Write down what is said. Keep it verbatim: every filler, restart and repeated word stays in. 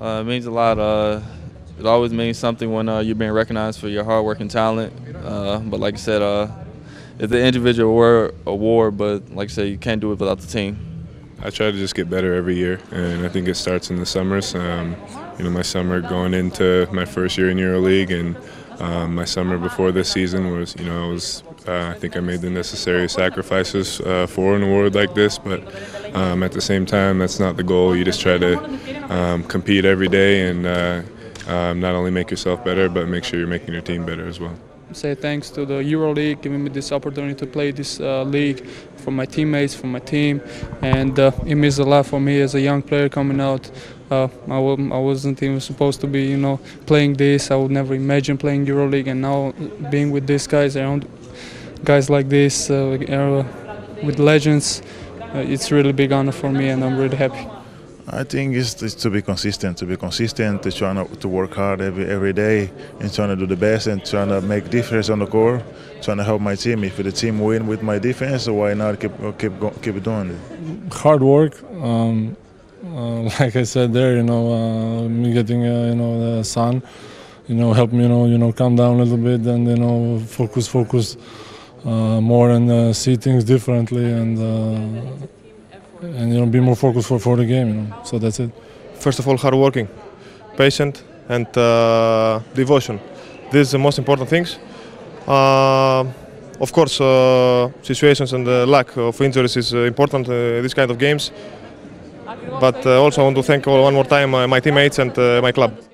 Uh, it means a lot. Uh, it always means something when uh, you're being recognized for your hard work and talent. Uh, but like I said, uh, it's an individual award, award, but like I said, you can't do it without the team. I try to just get better every year, and I think it starts in the summers. Um, you know, my summer going into my first year in EuroLeague, and um, my summer before this season was, you know, I was uh, I think I made the necessary sacrifices uh, for an award like this. But um, at the same time, that's not the goal. You just try to um, compete every day, and uh, um, not only make yourself better, but make sure you're making your team better as well. Say thanks to the EuroLeague giving me this opportunity to play this uh, league, for my teammates, for my team, and uh, it means a lot for me as a young player coming out. Uh, I, I wasn't even supposed to be, you know, playing this. I would never imagine playing EuroLeague, and now being with these guys around, guys like this, uh, with legends, uh, it's a really big honor for me, and I'm really happy. I think it's, it's to be consistent, to be consistent, to try to work hard every every day, and trying to do the best, and trying to make difference on the court, trying to help my team. If the team win with my defense, so why not keep keep keep doing it? Hard work, um, uh, like I said there, you know, uh, me getting uh, you know the sun, you know, help me, you know, you know, calm down a little bit, and you know, focus, focus uh, more, and uh, see things differently, and. Uh, and you know, be more focused for, for the game, you know, so that's it. First of all, hard working, patient, and uh, devotion. These are the most important things. Uh, of course, uh, situations and the lack of injuries is uh, important uh, in this kind of games, but uh, also I want to thank all, one more time uh, my teammates and uh, my club.